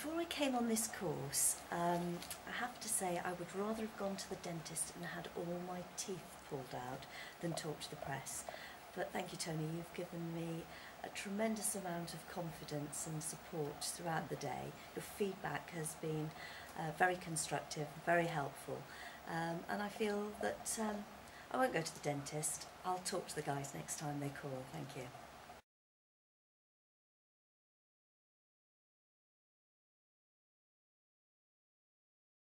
Before I came on this course, I have to say I would rather have gone to the dentist and had all my teeth pulled out than talk to the press. But thank you, Tony, you've given me a tremendous amount of confidence and support throughout the day. Your feedback has been very constructive, very helpful, and I feel that I won't go to the dentist. I'll talk to the guys next time they call. Thank you.